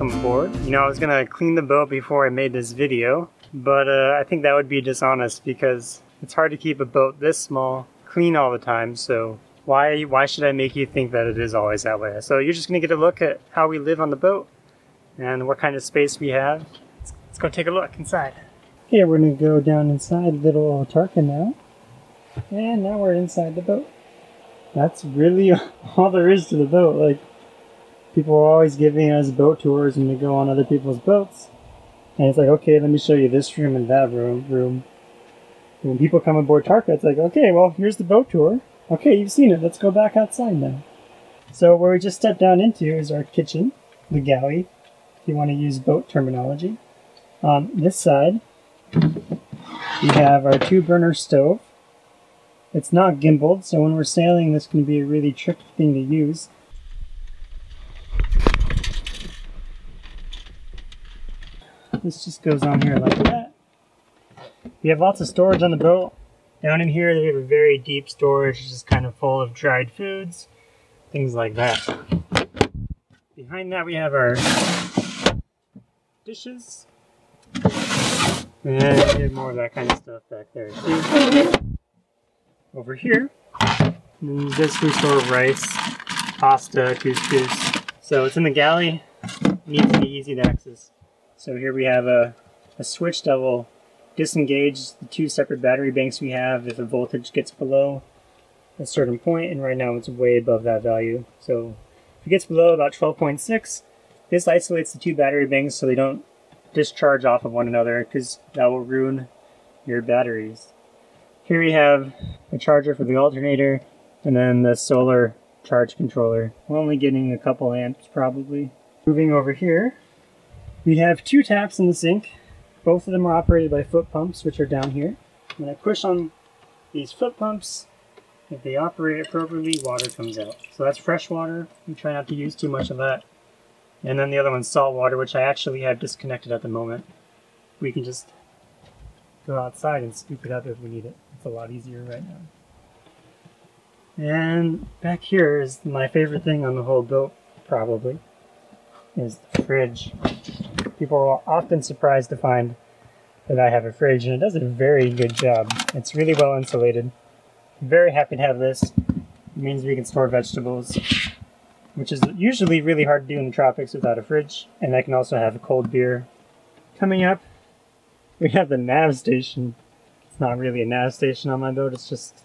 welcome aboard. You know, I was gonna clean the boat before I made this video, but I think that would be dishonest because it's hard to keep a boat this small clean all the time, so why should I make you think that it is always that way? So you're just gonna get a look at how we live on the boat and what kind of space we have. Let's go take a look inside. Okay, we're gonna go down inside Little Tarkin now. And now we're inside the boat. That's really all there is to the boat. Like, people are always giving us boat tours when we go on other people's boats. And it's like, okay, let me show you this room and that room. When people come aboard Tarka, it's like, okay, well, here's the boat tour. Okay, you've seen it. Let's go back outside now. So where we just stepped down into is our kitchen, the galley, if you want to use boat terminology. On this side, we have our 2-burner stove. It's not gimbaled, so when we're sailing, this can be a really tricky thing to use. This just goes on here like that. We have lots of storage on the boat. Down in here, we have a very deep storage, just kind of full of dried foods, things like that. Behind that, we have our dishes. And we have more of that kind of stuff back there, too. Over here, and this we store rice, pasta, couscous. So it's in the galley, it needs to be easy to access. So here we have a switch that will disengage the 2 separate battery banks we have if the voltage gets below a certain point, and right now it's way above that value. So if it gets below about 12.6, this isolates the 2 battery banks so they don't discharge off of one another, because that will ruin your batteries. Here we have a charger for the alternator, and then the solar charge controller. We're only getting a couple amps probably. Moving over here, we have 2 taps in the sink. Both of them are operated by foot pumps, which are down here. When I push on these foot pumps, if they operate appropriately, water comes out. So that's fresh water. We try not to use too much of that. And then the other one's salt water, which I actually have disconnected at the moment. We can just go outside and scoop it up if we need it. It's a lot easier right now. And back here is my favorite thing on the whole boat, probably, is the fridge. People are often surprised to find that I have a fridge, and it does a very good job. It's really well insulated. I'm very happy to have this. It means we can store vegetables, which is usually really hard to do in the tropics without a fridge. And I can also have a cold beer. Coming up, we have the nav station. It's not really a nav station on my boat, it's just,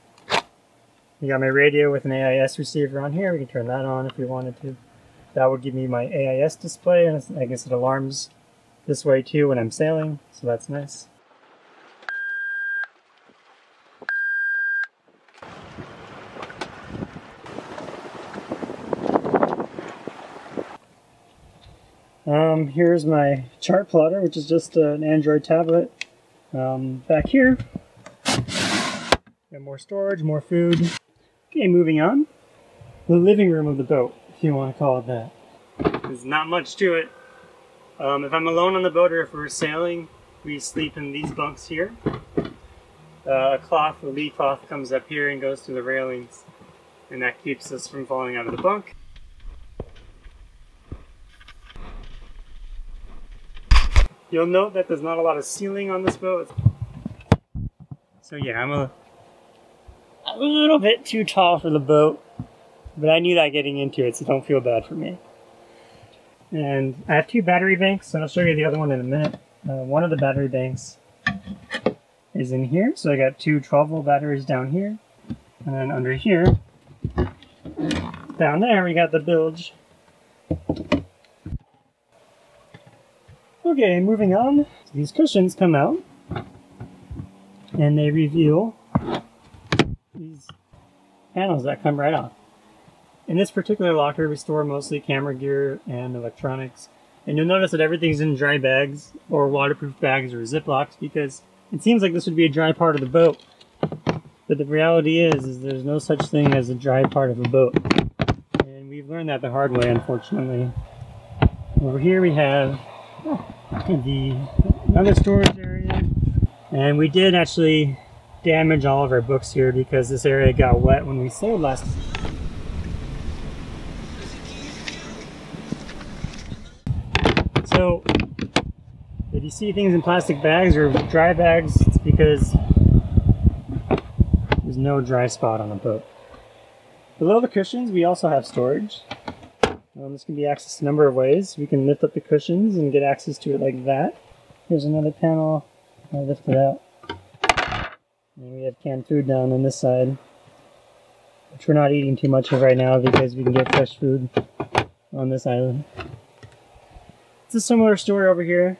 you got my radio with an AIS receiver on here. We can turn that on if we wanted to. That would give me my AIS display, and I guess it alarms this way too when I'm sailing, so that's nice. Here's my chart plotter, which is just an Android tablet. Back here, more storage, more food. Okay, moving on. The living room of the boat, if you want to call it that. There's not much to it. If I'm alone on the boat or if we're sailing, we sleep in these bunks here. A lee cloth comes up here and goes through the railings, and that keeps us from falling out of the bunk. You'll note that there's not a lot of ceiling on this boat. So yeah, I'm a little bit too tall for the boat, but I knew that getting into it, so don't feel bad for me. And I have 2 battery banks, and I'll show you the other one in a minute. One of the battery banks is in here, so I got 2 12-volt batteries down here, and then under here, down there we got the bilge. Okay, moving on. These cushions come out, and they reveal these panels that come right off. In this particular locker, we store mostly camera gear and electronics. And you'll notice that everything's in dry bags or waterproof bags or Ziplocs, because it seems like this would be a dry part of the boat. But the reality is there's no such thing as a dry part of a boat. And we've learned that the hard way, unfortunately. Over here we have another storage area. And we did actually damage all of our books here because this area got wet when we sailed last time. So if you see things in plastic bags or dry bags, it's because there's no dry spot on the boat. Below the cushions, we also have storage. This can be accessed a number of ways. We can lift up the cushions and get access to it like that. Here's another panel. I'll lift it out. And we have canned food down on this side, which we're not eating too much of right now because we can get fresh food on this island. It's a similar story over here.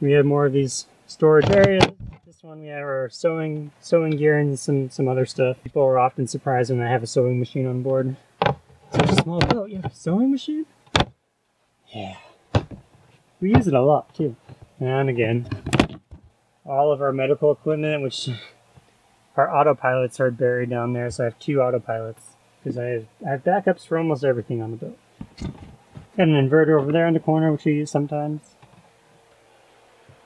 We have more of these storage areas. This one we have our sewing gear and some other stuff. People are often surprised when I have a sewing machine on board. Such a small boat, you have a sewing machine? Yeah. We use it a lot too. And again, all of our medical equipment, which our autopilots are buried down there, so I have two autopilots because I have backups for almost everything on the boat. Got an inverter over there in the corner, which we use sometimes.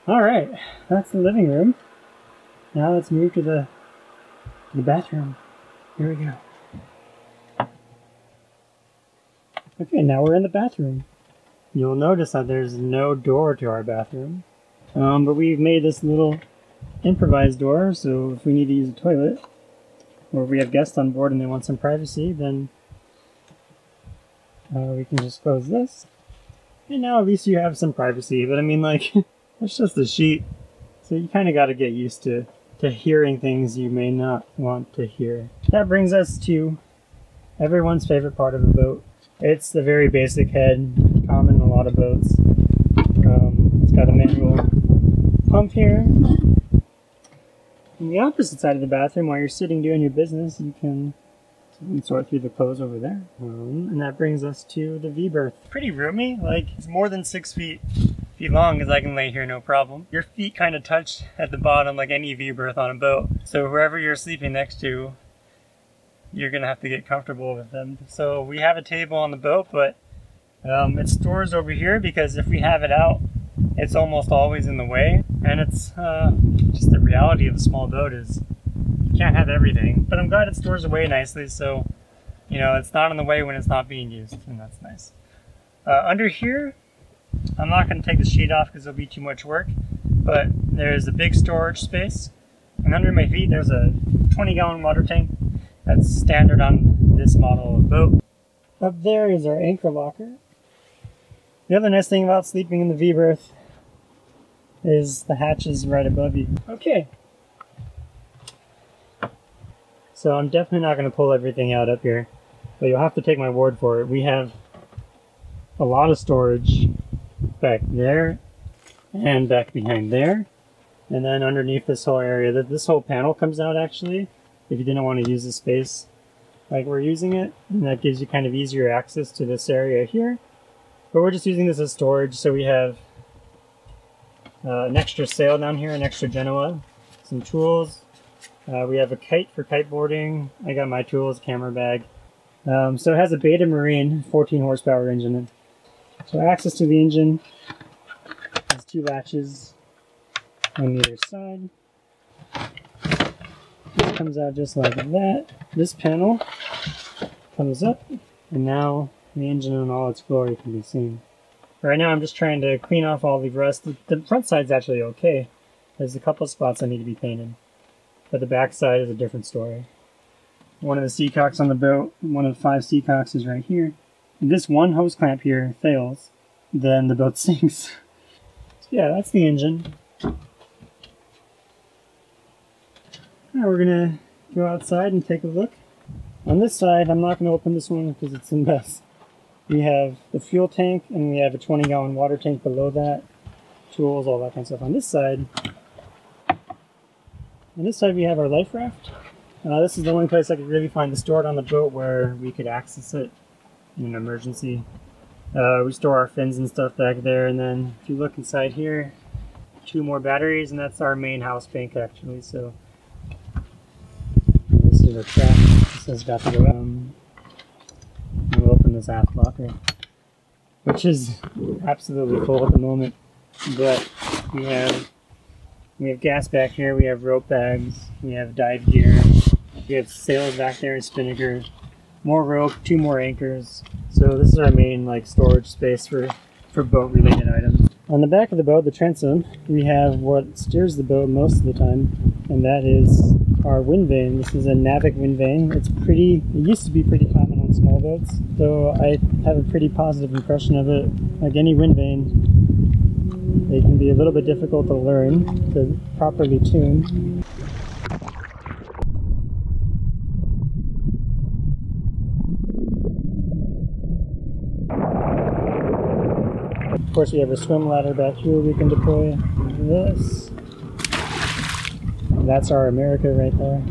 All right, that's the living room. Now let's move to the bathroom. Here we go. Okay, now we're in the bathroom. You'll notice that there's no door to our bathroom, but we've made this little improvised door, so if we need to use a toilet, or if we have guests on board and they want some privacy, then we can just close this. And now at least you have some privacy, but I mean, like, it's just a sheet, so you kind of got to get used to hearing things you may not want to hear. That brings us to everyone's favorite part of a boat. It's the very basic head, common in a lot of boats. It's got a manual pump here. On the opposite side of the bathroom, while you're sitting doing your business, you can sort through the clothes over there. And that brings us to the V-berth. Pretty roomy, like it's more than 6 feet long, because I can lay here no problem. Your feet kind of touch at the bottom like any V-berth on a boat. So whoever you're sleeping next to, you're gonna have to get comfortable with them. So we have a table on the boat, but it stores over here because if we have it out, it's almost always in the way. And it's just the reality of a small boat is you can't have everything. But I'm glad it stores away nicely, so you know it's not in the way when it's not being used, and that's nice. Under here, I'm not going to take the sheet off because it'll be too much work, but there's a big storage space. And under my feet, there's a 20-gallon water tank that's standard on this model of boat. Up there is our anchor locker. The other nice thing about sleeping in the V-berth is the hatches right above you. Okay. So I'm definitely not going to pull everything out up here, but you'll have to take my word for it. We have a lot of storage back there and back behind there. And then underneath this whole area, this whole panel comes out actually, if you didn't want to use the space like we're using it. And that gives you kind of easier access to this area here. But we're just using this as storage, so we have an extra sail down here, an extra Genoa, some tools. We have a kite for kiteboarding. I got my tools, camera bag. So it has a Beta Marine 14 horsepower engine in. So access to the engine has two latches on either side. This comes out just like that. This panel comes up, and now the engine in all its glory can be seen. Right now I'm just trying to clean off all the rust. The front side's actually okay. There's a couple spots I need to be painted, but the back side is a different story. One of the seacocks on the boat, one of the 5 seacocks is right here. If this one hose clamp here fails, then the boat sinks. So yeah, that's the engine. Now we're gonna go outside and take a look. On this side, I'm not gonna open this one because it's in mess. We have the fuel tank, and we have a 20-gallon water tank below that. Tools, all that kind of stuff on this side. On this side we have our life raft. This is the only place I could really find to store it on the boat where we could access it in an emergency. We store our fins and stuff back there, and then if you look inside here, 2 more batteries, and that's our main house bank actually, so this is our trap. This has got to go up. We'll open this aft locker, which is absolutely full at the moment, but we have gas back here, we have rope bags, we have dive gear, we have sails back there, spinnaker, more rope, 2 more anchors. So this is our main like storage space for for boat-related items. On the back of the boat, the transom, we have what steers the boat most of the time, and that is our wind vane. This is a Navic wind vane. It used to be pretty common on small boats, though I have a pretty positive impression of it. Like any wind vane, they can be a little bit difficult to learn, to properly tune. Of course, we have a swim ladder back here. We can deploy this. That's our America right there.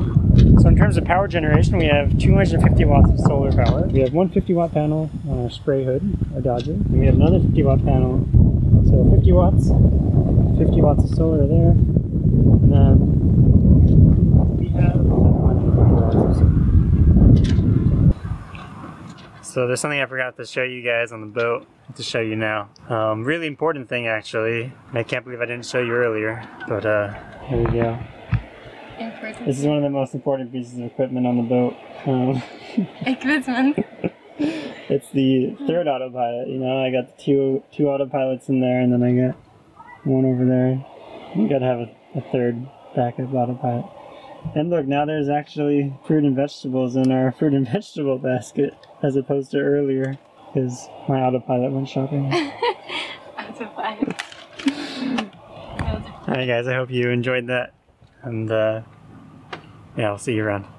So in terms of power generation, we have 250 watts of solar power. We have one 50-watt panel on our spray hood, our Dodger. And we have another 50-watt panel. So 50 watts, 50 watts of solar there. And then we have 150 watts. So there's something I forgot to show you guys on the boat. To show you now. Really important thing actually, and I can't believe I didn't show you earlier, but here we go. This is one of the most important pieces of equipment on the boat. Equipment? It's the third autopilot, you know, I got two autopilots in there, and then I got one over there. You gotta have a third backup autopilot. And look, now there's actually fruit and vegetables in our fruit and vegetable basket, as opposed to earlier. Because my autopilot went shopping. Autopilot. Alright guys, I hope you enjoyed that. And yeah, I'll see you around.